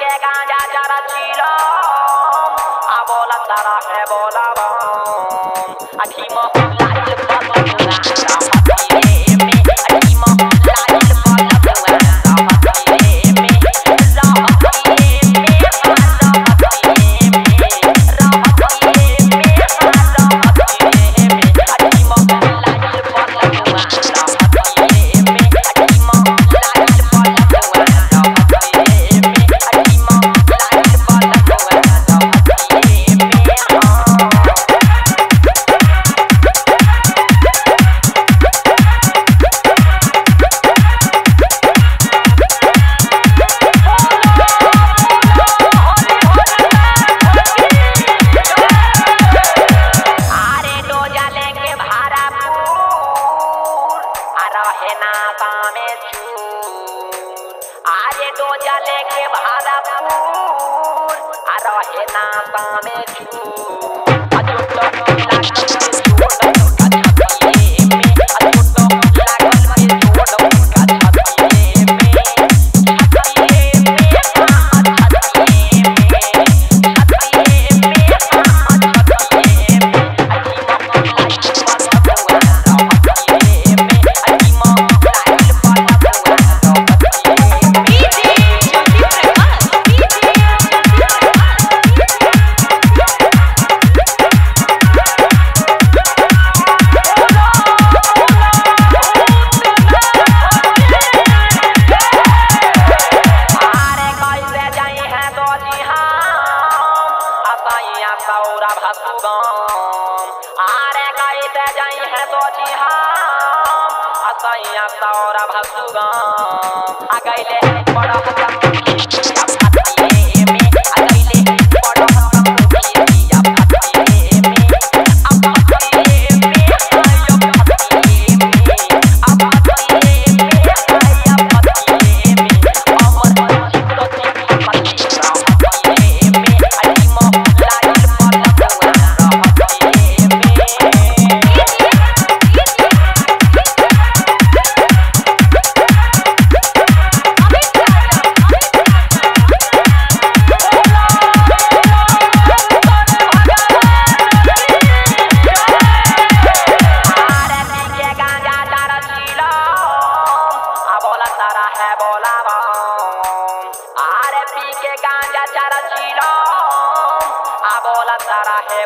के गांजा जरा चीरो आ बोला तारा है बोला बम आखी मोहल्ला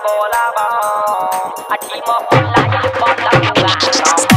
बोला बम अठी मोहल्ला के बोला बम।